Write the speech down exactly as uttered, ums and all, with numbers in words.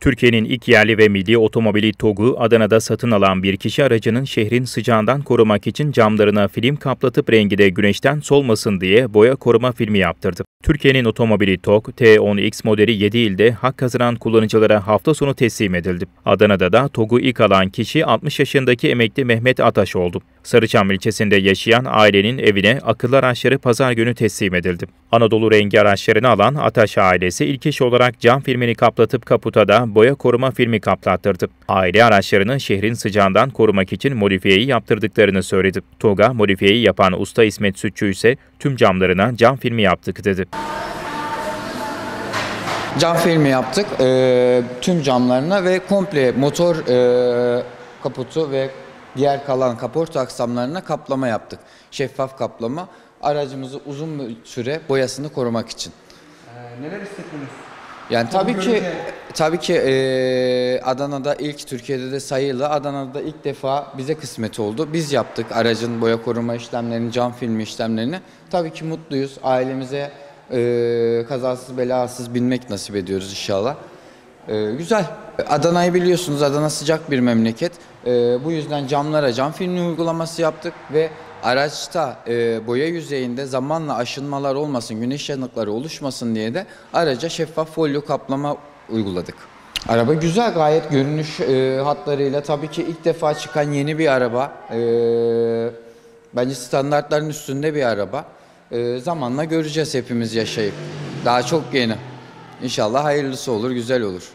Türkiye'nin ilk yerli ve milli otomobili Togg'u Adana'da satın alan bir kişi aracının şehrin sıcağından korumak için camlarına film kaplatıp rengi de güneşten solmasın diye boya koruma filmi yaptırdı. Türkiye'nin otomobili Togg, T on X modeli yedi ilde hak kazanan kullanıcılara hafta sonu teslim edildi. Adana'da da Togg'u ilk alan kişi altmış yaşındaki emekli Mehmet Ataş oldu. Sarıçam ilçesinde yaşayan ailenin evine akıllı araçları pazar günü teslim edildi. Anadolu rengi araçlarını alan Ataş ailesi ilk iş olarak cam filmini kaplatıp kaputa da boya koruma filmi kaplattırdı. Aile araçlarını şehrin sıcağından korumak için modifiyeyi yaptırdıklarını söyledi. Togg'a modifiyeyi yapan usta İsmet Sütcü ise tüm camlarına cam filmi yaptık dedi. Cam filmi yaptık e, tüm camlarına ve komple motor e, kaputu ve diğer kalan kaporta aksamlarına kaplama yaptık. Şeffaf kaplama, aracımızı uzun bir süre boyasını korumak için. Ee, neler hissettiniz? Yani tabii Tabii ki, tabii ki e, Adana'da ilk, Türkiye'de de sayılı, Adana'da ilk defa bize kısmet oldu. Biz yaptık aracın boya koruma işlemlerini, cam filmi işlemlerini. Tabii ki mutluyuz. Ailemize e, kazasız belasız binmek nasip ediyoruz inşallah. E, güzel. Adana'yı biliyorsunuz, Adana sıcak bir memleket. E, bu yüzden camlara cam filmi uygulaması yaptık ve araçta e, boya yüzeyinde zamanla aşınmalar olmasın, güneş yanıkları oluşmasın diye de araca şeffaf folyo kaplama uyguladık. Araba güzel, gayet görünüş e, hatlarıyla. Tabii ki ilk defa çıkan yeni bir araba. E, bence standartların üstünde bir araba. E, zamanla göreceğiz hepimiz yaşayıp. Daha çok yeni. İnşallah hayırlısı olur, güzel olur.